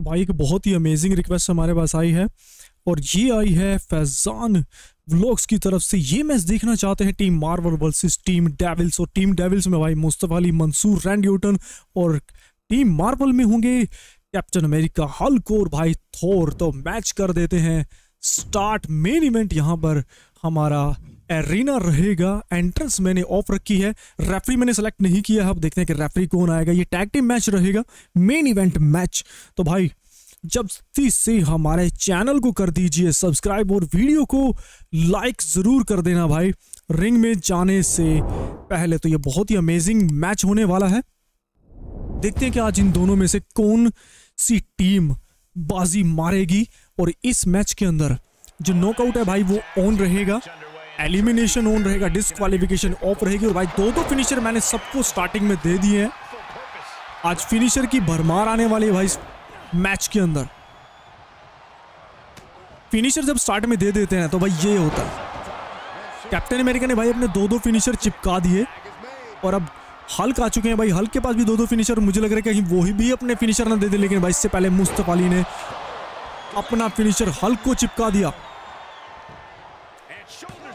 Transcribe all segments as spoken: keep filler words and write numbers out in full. तो भाई एक बहुत ही अमेजिंग रिक्वेस्ट हमारे पास आई है और ये आई है फैजान व्लॉग्स की तरफ से। ये मैच देखना चाहते हैं team Marvel versus team Devils, और टीम डेविल्स में भाई मुस्तफा अली, मंसूर, रैंडी ऑर्टन, और टीम मार्वल में होंगे कैप्टन अमेरिका, हल्क और भाई थोर। तो मैच कर देते हैं स्टार्ट। मेन इवेंट यहाँ पर हमारा एरिना रहेगा। एंट्रेंस मैंने ऑफ रखी है, रेफरी मैंने सेलेक्ट नहीं किया है। अब देखते हैं कि रेफरी कौन आएगा। ये टैग टीम मैच रहेगा, मेन इवेंट मैच। तो भाई जल्दी से हमारे चैनल को कर दीजिए सब्सक्राइब और वीडियो को लाइक ज़रूर कर देना भाई, रिंग में जाने से पहले। तो ये बहुत ही अमेजिंग मैच होने वाला है। देखते हैं कि आज इन दोनों में से कौन सी टीम बाजी मारेगी। और इस मैच के अंदर जो नॉकआउट है भाई वो ऑन रहेगा, एलिमिनेशन ऑन रहेगा, डिस्क्वालिफिकेशन ऑफ रहेगी। और भाई दो दो फिनिशर मैंने सबको स्टार्टिंग में दे दिए हैं। आज फिनिशर की भरमार आने वाली है भाई इस मैच के अंदर। फिनिशर जब स्टार्ट में दे देते हैं तो भाई ये होता है। कैप्टन अमेरिका ने भाई अपने दो दो फिनिशर चिपका दिए और अब हल्क आ चुके हैं भाई। हल्क के पास भी दो दो फिनिशर। मुझे लग रहा है कहीं वो ही भी अपने फिनिशर ना दे दे, लेकिन भाई इससे पहले मुस्तफा अली ने अपना फिनिशर हल्क को चिपका दिया।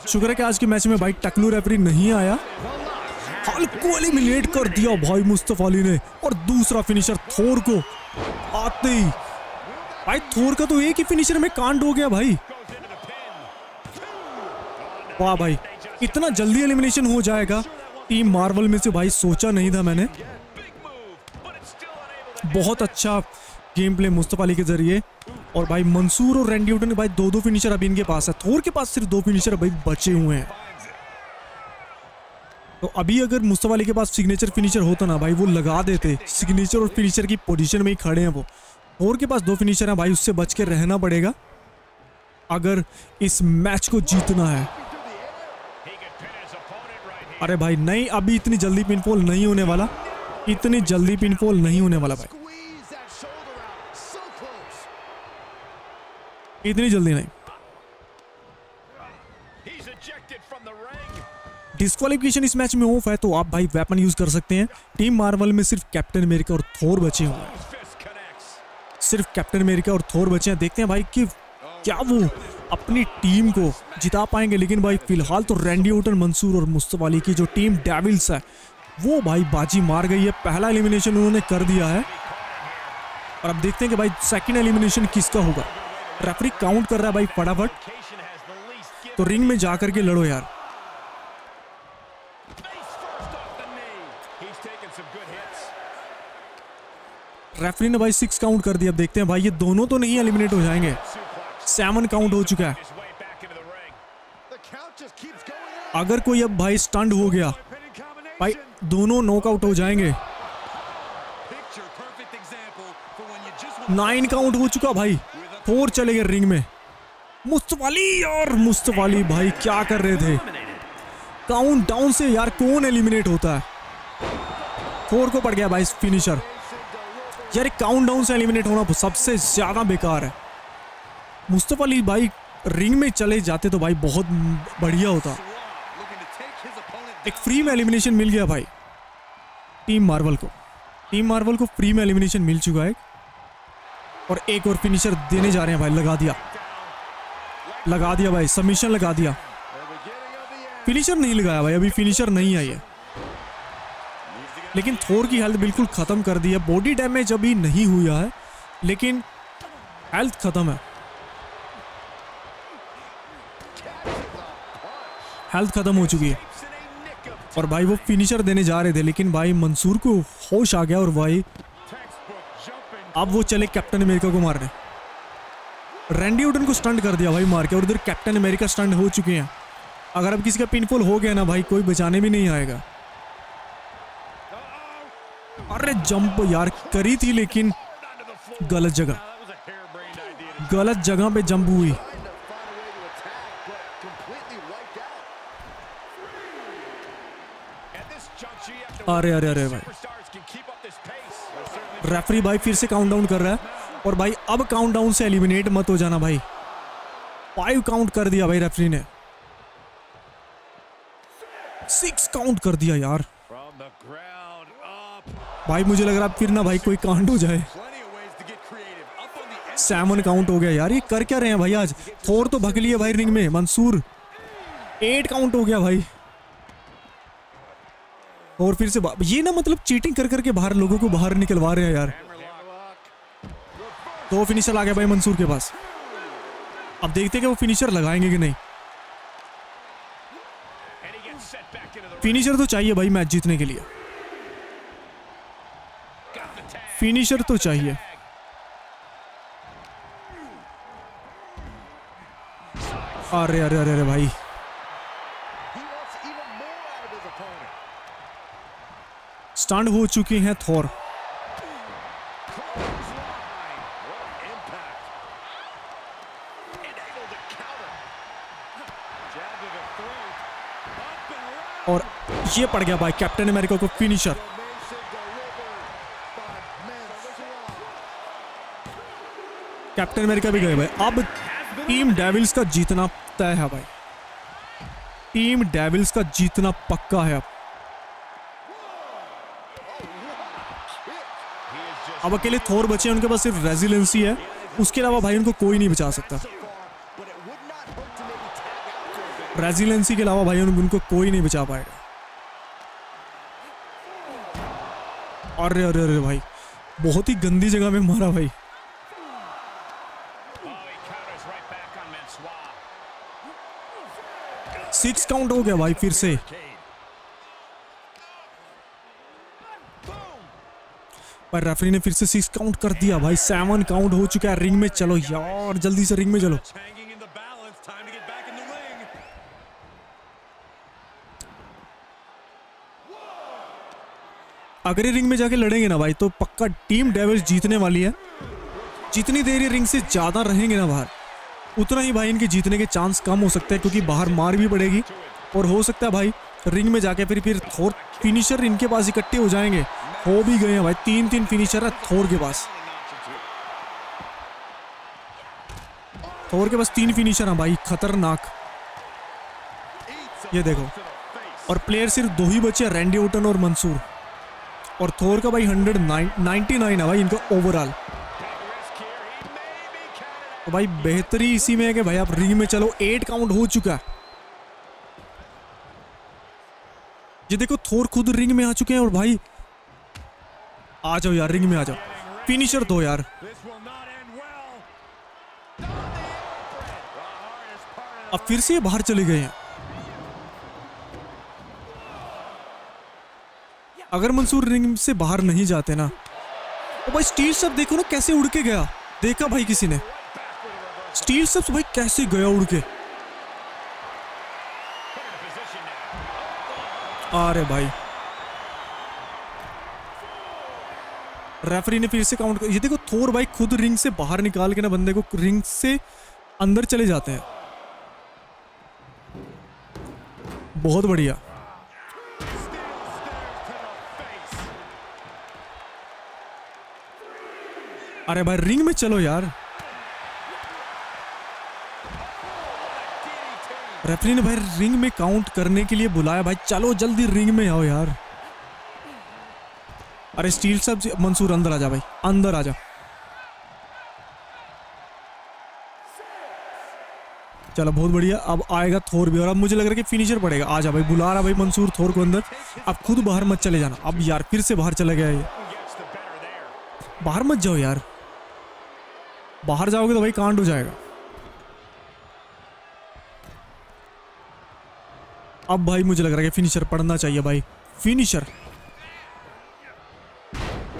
शुक्र है कि आज के मैच में भाई टकलू रेफरी नहीं आया। हल्क को एलिमिनेट कर दिया भाई मुस्तफा अली ने, और दूसरा फिनिशर थोर को आते ही। भाई थोर का तो एक ही फिनिशर में कांड हो गया भाई। वाह भाई, इतना जल्दी एलिमिनेशन हो जाएगा टीम मार्वल में से भाई सोचा नहीं था मैंने। बहुत अच्छा गेम प्ले मुस्तफा अली के जरिए। और भाई मंसूर और रैंडी ऑर्टन भाई दो दो फिनिशर अभी इनके पास है। थोर के पास सिर्फ दो फिनिशर भाई बचे हुए हैं। तो अभी अगर मुस्तफा अली के पास सिग्नेचर फिनिशर होता ना भाई वो लगा देते। सिग्नेचर और फिनिशर की पोजीशन में ही खड़े हैं वो। थोर के पास दो फिनिशर हैं भाई, उससे बच के रहना पड़ेगा अगर इस मैच को जीतना है। अरे भाई नहीं, अभी इतनी जल्दी पिनफॉल नहीं होने वाला, इतनी जल्दी पिनफॉल नहीं होने वाला भाई, इतनी जल्दी नहीं। डिस्क्वालिफिकेशन इस मैच में ऑफ है, तो आप भाई वेपन यूज कर सकते हैं। टीम मार्वल में सिर्फ कैप्टन अमेरिका और थोर बचे हुए हैं, सिर्फ कैप्टन अमेरिका और थोर बचे हैं। देखते हैं भाई कि क्या वो अपनी टीम को जिता पाएंगे। लेकिन भाई फिलहाल तो रैंडी ऑर्टन, मंसूर और मुस्तफा अली की जो टीम डेविल्स है वो भाई बाजी मार गई है। पहला एलिमिनेशन उन्होंने कर दिया है और अब देखते हैं कि भाई सेकेंड एलिमिनेशन किसका होगा। रेफरी काउंट कर रहा है भाई फटाफट। तो रिंग में जाकर के लड़ो यार। रेफरी ने भाई सिक्स काउंट कर दिया। अब देखते हैं भाई ये दोनों तो नहीं एलिमिनेट हो जाएंगे। सेवन काउंट हो चुका है। अगर कोई अब भाई स्टंड हो गया भाई दोनों नॉकआउट हो जाएंगे। नाइन काउंट हो चुका भाई। थोर चले गए रिंग में। मुस्तफा अली और मुस्तफा अली भाई क्या कर रहे थे। काउंट डाउन से यार कौन एलिमिनेट होता है। थोर को पड़ गया भाई फिनिशर। यार काउंट डाउन से एलिमिनेट होना सबसे ज्यादा बेकार है। मुस्तफा अली भाई रिंग में चले जाते तो भाई बहुत बढ़िया होता। एक फ्री में एलिमिनेशन मिल गया भाई टीम मार्वल को। टीम मार्वल को फ्री में एलिमिनेशन मिल चुका है। और एक और फिनिशर देने जा रहे हैं भाई। लगा दिया, लगा दिया भाई, सबमिशन लगा दिया। फिनिशर नहीं लगाया भाई, अभी फिनिशर नहीं आई है। लेकिन थोर की हेल्थ बिल्कुल ख़त्म कर दी है। बॉडी डैमेज अभी नहीं हुआ है लेकिन हेल्थ ख़त्म है, हेल्थ ख़त्म हो चुकी है। और भाई वो फिनिशर देने जा रहे थे लेकिन भाई मंसूर को होश आ गया और भाई अब वो चले कैप्टन अमेरिका को मारने। रैंडी ऑर्टन को स्टंट कर दिया भाई मार के। और उधर कैप्टन अमेरिका स्टंट हो चुके हैं। अगर अब किसी का पिनफॉल हो गया ना भाई कोई बचाने भी नहीं आएगा। अरे जंप यार करी थी लेकिन गलत जगह, गलत जगह पे जंप हुई। अरे अरे अरे भाई रेफरी भाई फिर से काउंट डाउन कर रहा है। और भाई अब काउंट डाउन से एलिमिनेट मत हो जाना भाई। फाइव काउंट कर दिया भाई रेफरी ने। सिक्स काउंट कर दिया यार। भाई मुझे लग रहा है फिर ना भाई कोई कांड हो जाए। सैमन काउंट हो गया यार, ये कर क्या रहे हैं भाई आज। थोर तो भग लिए भाई रिंग में। मंसूर एट काउंट हो गया भाई। और फिर से ये ना मतलब चीटिंग कर करके बाहर लोगों को बाहर निकलवा रहे हैं यार। तो फिनिशर आ गया भाई मंसूर के पास। अब देखते हैं कि वो फिनिशर लगाएंगे कि नहीं। फिनिशर तो चाहिए भाई मैच जीतने के लिए, फिनिशर तो चाहिए। अरे अरे अरे अरे भाई, स्टंड हो चुके हैं थॉर। और ये पड़ गया भाई कैप्टन अमेरिका को फिनिशर। कैप्टन अमेरिका भी गए भाई। अब टीम डेविल्स का जीतना तय है भाई, टीम डेविल्स का जीतना पक्का है। अब अब अकेले थोर बचे हैं, उनके पास सिर्फ रेजिलेंसी है, उसके अलावा भाई उनको कोई नहीं बचा सकता। रेजिलेंसी के अलावा भाई उनको कोई नहीं बचा पाएगा। अरे अरे अरे भाई, बहुत ही गंदी जगह में मारा भाई। सिक्स काउंट हो गया भाई फिर से। पर रेफरी ने फिर से सिक्स काउंट कर दिया भाई। सेवन काउंट हो चुका है रिंग में। चलो यार जल्दी से रिंग में चलो। अगर ये रिंग में जाके लड़ेंगे ना भाई तो पक्का टीम डेविल्स जीतने वाली है। जितनी देर ये रिंग से ज्यादा रहेंगे ना बाहर, उतना ही भाई इनके जीतने के चांस कम हो सकते हैं, क्योंकि बाहर मार भी पड़ेगी और हो सकता है भाई रिंग में जाके फिर फिर थोर फिनिशर इनके पास इकट्ठे हो जाएंगे। हो भी गए हैं भाई, तीन तीन फिनिशर है थोर के पास। थोर के पास तीन फिनिशर है भाई, खतरनाक। ये देखो, और प्लेयर सिर्फ दो ही बचे हैं, रैंडी ओर्टन और मंसूर। और थोर का भाई हंड्रेड नाइन्टी नाइन है भाई इनका ओवरऑल। तो भाई बेहतरी इसी में है कि भाई आप रिंग में चलो। एट काउंट हो चुका है। ये देखो थोर खुद रिंग में आ चुके हैं। और भाई आ जाओ यार रिंग में आ जाओ, फिनिशर दो यार। अब फिर से बाहर चले गए हैं। अगर मंसूर रिंग से बाहर नहीं जाते ना तो भाई स्टील स्टब्स देखो ना कैसे उड़ के गया। देखा भाई किसी ने स्टील स्टब्स भाई कैसे गया उड़ के। अरे भाई रेफरी ने फिर से काउंट कर। ये देखो थोर भाई खुद रिंग से बाहर निकाल के ना बंदे को, रिंग से अंदर चले जाते हैं। बहुत बढ़िया। अरे भाई रिंग में चलो यार। रेफरी ने भाई रिंग में काउंट करने के लिए बुलाया भाई, चलो जल्दी रिंग में आओ यार। अरे स्टील सब मंसूर अंदर आजा भाई, अंदर आजा। चलो बहुत बढ़िया। अब आएगा थोर भी और अब मुझे लग रहा है कि फिनिशर पड़ेगा। आजा भाई, बुला रहा भाई मंसूर थोर को अंदर। अब खुद बाहर मत चले जाना। अब यार फिर से बाहर चला गया ये, बाहर मत जाओ यार। बाहर जाओगे तो भाई कांड हो जाएगा। अब भाई मुझे लग रहा है कि फिनिशर पड़ना चाहिए भाई। फिनिशर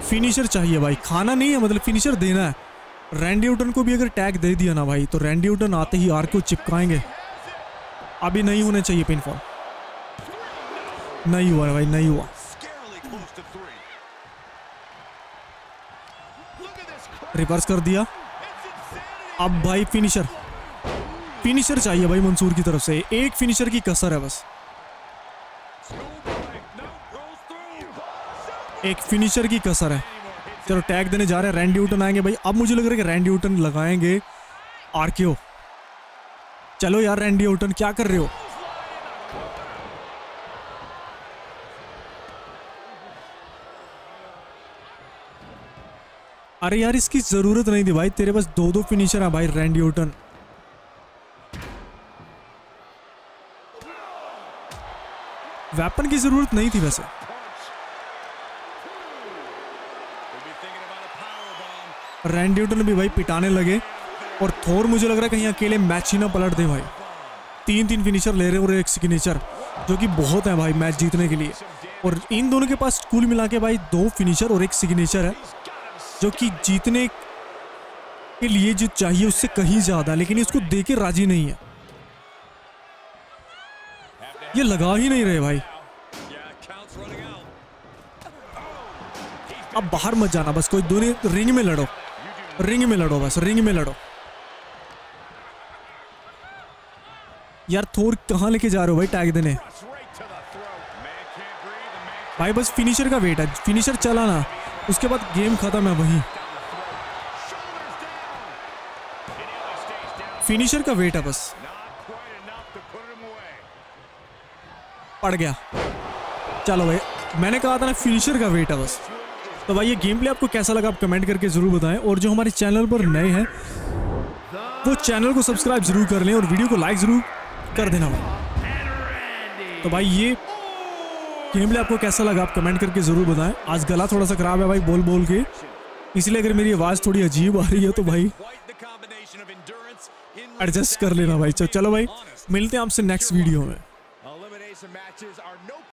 फिनिशर चाहिए भाई। खाना नहीं है मतलब फिनिशर देना है। रैंडी ओर्टन को भी अगर टैग दे दिया ना भाई तो रैंडी ओर्टन आते ही आर को चिपकाएंगे। अभी नहीं होने चाहिए पिनफॉल। नहीं हुआ भाई, नहीं हुआ। रिवर्स कर दिया। अब भाई फिनिशर फिनिशर चाहिए भाई मंसूर की तरफ से। एक फिनिशर की कसर है बस। एक फिनिशर की कसर है। चलो टैग देने जा रहे हैं। रैंडी ओर्टन आएंगे भाई। अब मुझे लग रहा है कि रैंडी ओर्टन लगाएंगे आरकेओ। चलो यार रैंडी ओर्टन क्या कर रहे हो। अरे यार इसकी जरूरत नहीं थी भाई, तेरे पास दो दो फिनिशर है भाई रैंडी ऑर्टन। वेपन की जरूरत नहीं थी वैसे। रैंडी ऑर्टन भी भाई पिटाने लगे और थोर मुझे लग रहा है कहीं अकेले मैच ही ना पलट दे भाई। तीन तीन फिनिशर ले रहे और एक सिग्नेचर जो कि बहुत है भाई मैच जीतने के लिए। और इन दोनों के पास कुल मिला के भाई दो फिनिशर और एक सिग्नेचर है जो कि जीतने के लिए जो चाहिए उससे कहीं ज्यादा, लेकिन इसको देके राजी नहीं है, ये लगा ही नहीं रहे भाई। अब बाहर मत जाना बस, कोई दोनों रिंग में लड़ो, रिंग में लड़ो बस, रिंग में लड़ो। यार थोर कहां लेके जा रहे हो भाई टैग देने? भाई बस फिनिशर का वेट है, फिनिशर चला ना उसके बाद गेम खत्म है। वही फिनिशर का वेट है बस। पड़ गया, चलो भाई मैंने कहा था ना फिनिशर का वेट है बस। तो भाई ये गेम प्ले आपको कैसा लगा आप कमेंट करके ज़रूर बताएं, और जो हमारे चैनल पर नए हैं वो चैनल को सब्सक्राइब ज़रूर कर लें और वीडियो को लाइक ज़रूर कर देना भाई। तो भाई ये गेम प्ले आपको कैसा लगा आप कमेंट करके ज़रूर बताएं। आज गला थोड़ा सा ख़राब है भाई बोल बोल के, इसलिए अगर मेरी आवाज़ थोड़ी अजीब आ रही है तो भाई एडजस्ट कर लेना भाई। चलो भाई मिलते हैं आपसे नेक्स्ट वीडियो में।